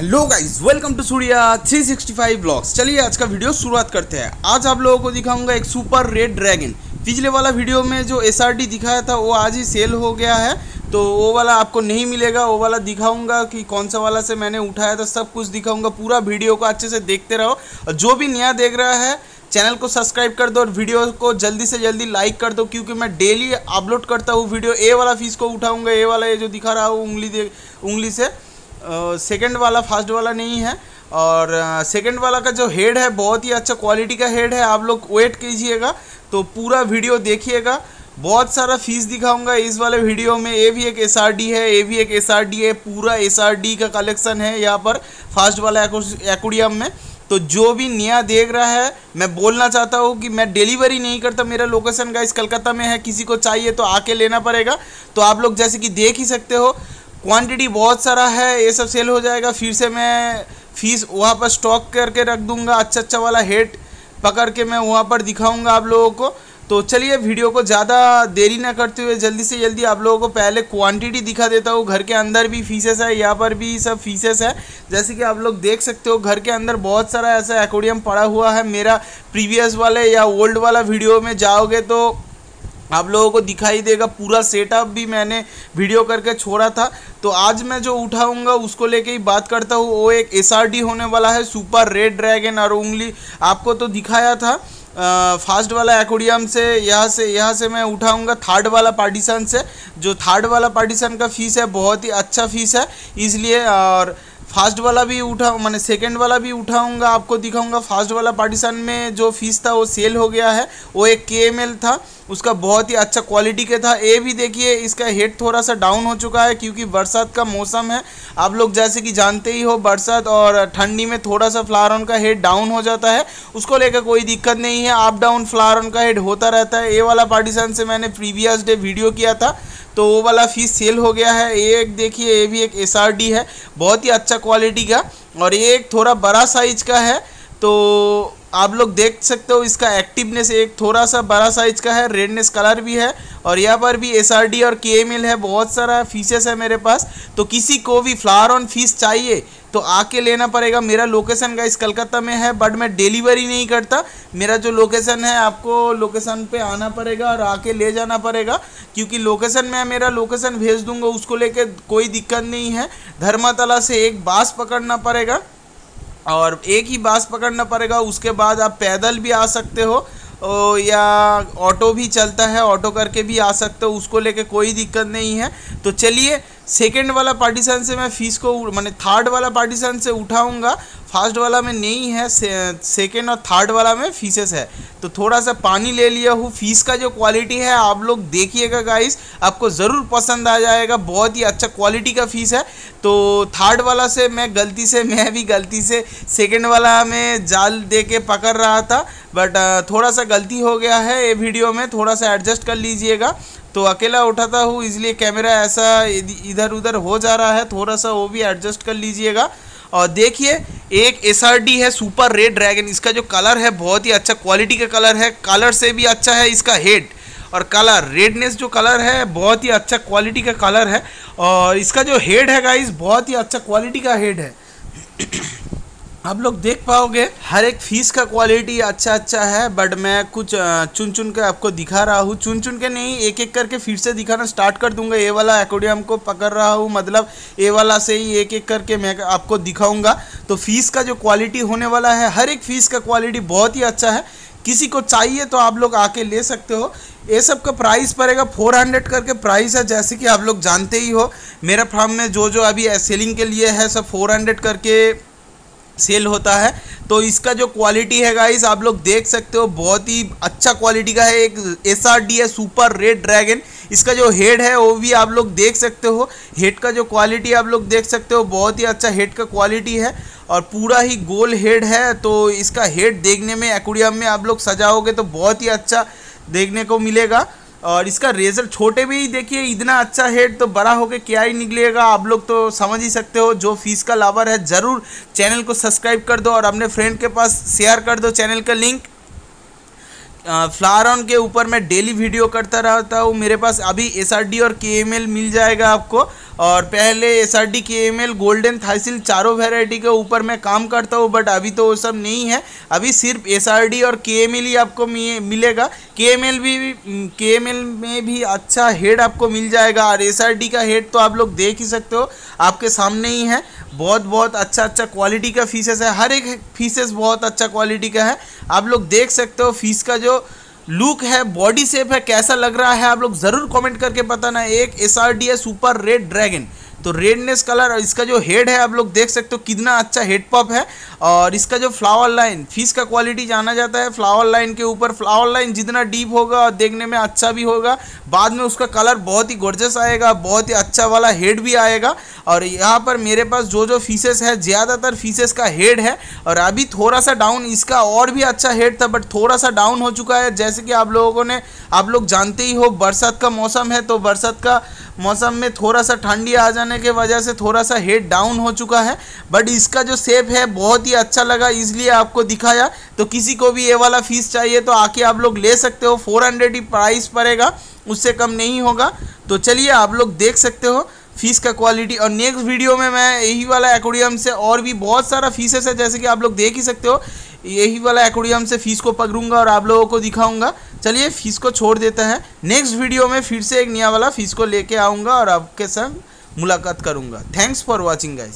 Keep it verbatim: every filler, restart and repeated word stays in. Hello guys, welcome to Surya three sixty five blogs. चलिए आज का वीडियो शुरुआत करते हैं। आज आप लोगों को दिखाऊंगा एक सुपर रेड ड्रैगन। पिछले वाला वीडियो में जो एसआरडी दिखाया था वो आज ही सेल हो गया है, तो वो वाला आपको नहीं मिलेगा। वो वाला दिखाऊंगा कि कौन सा वाला से मैंने उठाया था, सब कुछ दिखाऊंगा। पूरा वीडियो को अच्छे से देखते रहो। और जो भी नया देख रहा है चैनल को सब्सक्राइब कर दो और वीडियो को जल्दी से जल्दी लाइक कर दो, क्योंकि मैं डेली अपलोड करता हूँ वीडियो। ए वाला फीस को उठाऊँगा, ए वाला ये जो दिखा रहा हूँ उंगली दे उंगली से सेकेंड uh, वाला फर्स्ट वाला नहीं है। और सेकेंड uh, वाला का जो हेड है बहुत ही अच्छा क्वालिटी का हेड है। आप लोग वेट कीजिएगा, तो पूरा वीडियो देखिएगा। बहुत सारा फीस दिखाऊंगा इस वाले वीडियो में। ये भी एक एसआरडी है, ये भी एक एसआरडी है। पूरा एसआरडी का कलेक्शन है यहाँ पर फर्स्ट वाला एक्वेरियम में। तो जो भी नया देख रहा है, मैं बोलना चाहता हूँ कि मैं डिलीवरी नहीं करता। मेरा लोकेशन गाइस कलकत्ता में है, किसी को चाहिए तो आके लेना पड़ेगा। तो आप लोग जैसे कि देख ही सकते हो, क्वांटिटी बहुत सारा है, ये सब सेल हो जाएगा। फिर से मैं फीस वहाँ पर स्टॉक करके रख दूंगा। अच्छा अच्छा वाला हेड पकड़ के मैं वहाँ पर दिखाऊंगा आप लोगों को। तो चलिए वीडियो को ज़्यादा देरी ना करते हुए जल्दी से जल्दी आप लोगों को पहले क्वांटिटी दिखा देता हूँ। घर के अंदर भी फीसेस है, यहाँ पर भी सब फीसेस है। जैसे कि आप लोग देख सकते हो, घर के अंदर बहुत सारा ऐसा एक्वेरियम पड़ा हुआ है। मेरा प्रीवियस वाले या ओल्ड वाला वीडियो में जाओगे तो आप लोगों को दिखाई देगा। पूरा सेटअप भी मैंने वीडियो करके छोड़ा था। तो आज मैं जो उठाऊंगा उसको लेके ही बात करता हूँ। वो एक एसआरडी होने वाला है, सुपर रेड ड्रैगन। और उंगली आपको तो दिखाया था फर्स्ट वाला एक्वेरियम से, यहाँ से यहाँ से मैं उठाऊंगा थर्ड वाला पार्टीशन से। जो थर्ड वाला पार्टीशन का फीस है बहुत ही अच्छा फीस है, इसलिए। और फर्स्ट वाला भी उठा मैंने सेकंड वाला भी उठाऊंगा, आपको दिखाऊंगा। फर्स्ट वाला पार्टीशन में जो फीस था वो सेल हो गया है। वो एक केएमएल था, उसका बहुत ही अच्छा क्वालिटी के था। ये भी देखिए, इसका हेड थोड़ा सा डाउन हो चुका है क्योंकि बरसात का मौसम है। आप लोग जैसे कि जानते ही हो, बरसात और ठंडी में थोड़ा सा फ्लावर ऑन का हेड डाउन हो जाता है। उसको लेकर कोई दिक्कत नहीं है, अप डाउन फ्लावर ऑन का हेड होता रहता है। ये वाला पार्टीशन से मैंने प्रीवियस डे वीडियो किया था, तो वो वाला फीस सेल हो गया है। ये एक देखिए, ये भी एक एसआरडी है, बहुत ही अच्छा क्वालिटी का। और ये एक थोड़ा बड़ा साइज का है, तो आप लोग देख सकते हो इसका एक्टिवनेस। एक थोड़ा सा बड़ा साइज का है, रेडनेस कलर भी है। और यहाँ पर भी एसआरडी और केएमएल है, बहुत सारा फीसेस है मेरे पास। तो किसी को भी फ्लावर ऑन फीस चाहिए तो आके लेना पड़ेगा। मेरा लोकेशन गाइस कलकत्ता में है, बट मैं डिलीवरी नहीं करता। मेरा जो लोकेशन है, आपको लोकेशन पे आना पड़ेगा और आके ले जाना पड़ेगा, क्योंकि लोकेशन में मेरा लोकेशन भेज दूंगा। उसको लेके कोई दिक्कत नहीं है। धर्मतला से एक बस पकड़ना पड़ेगा और एक ही बस पकड़ना पड़ेगा। उसके बाद आप पैदल भी आ सकते हो, या ऑटो भी चलता है, ऑटो करके भी आ सकते हो। उसको लेके कोई दिक्कत नहीं है। तो चलिए सेकेंड वाला पार्टीशन से मैं फीस को मैंने थर्ड वाला पार्टीशन से उठाऊंगा। फर्स्ट वाला में नहीं है, सेकेंड और थर्ड वाला में फीसेस है। तो थोड़ा सा पानी ले लिया हूँ। फीस का जो क्वालिटी है आप लोग देखिएगा गाइस, आपको ज़रूर पसंद आ जाएगा। बहुत ही अच्छा क्वालिटी का फीस है। तो थर्ड वाला से मैं गलती से मैं भी गलती से सेकेंड वाला में जाल दे के पकड़ रहा था, बट थोड़ा सा गलती हो गया है। ये वीडियो में थोड़ा सा एडजस्ट कर लीजिएगा। तो अकेला उठाता हूँ, इसलिए कैमरा ऐसा इधर उधर हो जा रहा है, थोड़ा सा वो भी एडजस्ट कर लीजिएगा। और देखिए, एक एसआरडी है सुपर रेड ड्रैगन। इसका जो कलर है बहुत ही अच्छा क्वालिटी का कलर है। कलर से भी अच्छा है इसका हेड और कलर, रेडनेस जो कलर है बहुत ही अच्छा क्वालिटी का कलर है। और इसका जो हेड है गाइस बहुत ही अच्छा क्वालिटी का हेड है। आप लोग देख पाओगे हर एक फीस का क्वालिटी अच्छा अच्छा है, बट मैं कुछ चुन चुन के आपको दिखा रहा हूँ। चुन चुन के नहीं, एक एक करके फिर से दिखाना स्टार्ट कर दूंगा। ए वाला एक्वेरियम को पकड़ रहा हूँ, मतलब ए वाला से ही एक एक करके मैं आपको दिखाऊंगा। तो फीस का जो क्वालिटी होने वाला है, हर एक फीस का क्वालिटी बहुत ही अच्छा है। किसी को चाहिए तो आप लोग आके ले सकते हो। ये सब का प्राइस पड़ेगा चार सौ करके प्राइस है। जैसे कि आप लोग जानते ही हो, मेरा फार्म में जो जो अभी सेलिंग के लिए है सब चार सौ करके सेल होता है। तो इसका जो क्वालिटी है गाइस आप लोग देख सकते हो, बहुत ही अच्छा क्वालिटी का है। एक एसआरडी है सुपर रेड ड्रैगन। इसका जो हेड है वो भी आप लोग देख सकते हो। हेड का जो क्वालिटी आप लोग देख सकते हो, बहुत ही अच्छा हेड का क्वालिटी है। और पूरा ही गोल हेड है, तो इसका हेड देखने में एक्वेरियम में आप लोग सजाओगे तो बहुत ही अच्छा देखने को मिलेगा। और इसका रिजल्ट छोटे भी देखिए, इतना अच्छा हेड तो बड़ा होके क्या ही निकलेगा। आप लोग तो समझ ही सकते हो। जो फीस का लावर है ज़रूर चैनल को सब्सक्राइब कर दो और अपने फ्रेंड के पास शेयर कर दो चैनल का लिंक। फ्लावर ऑन के ऊपर मैं डेली वीडियो करता रहता हूँ। मेरे पास अभी एसआरडी और केएमएल मिल जाएगा आपको, और पहले एसआरडी केएमएल गोल्डन थाइसिल चारों वैरायटी के ऊपर मैं काम करता हूँ, बट अभी तो वो सब नहीं है। अभी सिर्फ एसआरडी और केएमएल ही आपको मिलेगा। केएमएल भी केएमएल में भी अच्छा हेड आपको मिल जाएगा, और एसआरडी का हेड तो आप लोग देख ही सकते हो, आपके सामने ही है। बहुत बहुत अच्छा अच्छा क्वालिटी का फीसेस है, हर एक फीसेस बहुत अच्छा क्वालिटी का है। आप लोग देख सकते हो फीस का जो लुक है, बॉडी शेप है, कैसा लग रहा है आप लोग ज़रूर कमेंट करके बताना। एक एसआरडी है सुपर रेड ड्रैगन, तो रेडनेस कलर, और इसका जो हेड है आप लोग देख सकते हो कितना अच्छा हेड पॉप है। और इसका जो फ्लावर लाइन, फिश का क्वालिटी जाना जाता है फ्लावर लाइन के ऊपर। फ्लावर लाइन जितना डीप होगा और देखने में अच्छा भी होगा, बाद में उसका कलर बहुत ही गॉर्जियस आएगा, बहुत ही अच्छा वाला हेड भी आएगा। और यहाँ पर मेरे पास जो जो फिशेस है ज़्यादातर फिशेस का हेड है, और अभी थोड़ा सा डाउन, इसका और भी अच्छा हेड था बट थोड़ा सा डाउन हो चुका है। जैसे कि आप लोगों ने आप लोग जानते ही हो, बरसात का मौसम है, तो बरसात का मौसम में थोड़ा सा ठंडी आ जाने के वजह से थोड़ा सा हेड डाउन हो चुका है। बट इसका जो शेप है बहुत ही अच्छा लगा, इसलिए आपको दिखाया। तो किसी को भी ये वाला फीस चाहिए तो आके आप लोग ले सकते हो। फोर हंड्रेड ही प्राइस पड़ेगा, उससे कम नहीं होगा। तो चलिए आप लोग देख सकते हो फीस का क्वालिटी, और नेक्स्ट वीडियो में मैं यही वाला एक्वेरियम से और भी बहुत सारा फीसेस है, जैसे कि आप लोग देख ही सकते हो, यही वाला एक्वेरियम से फीस को पकड़ूंगा और आप लोगों को दिखाऊंगा। चलिए फीस को छोड़ देता है, नेक्स्ट वीडियो में फिर से एक नया वाला फीस को लेके आऊँगा और आपके संग मुलाकात करूँगा। Thanks for watching guys.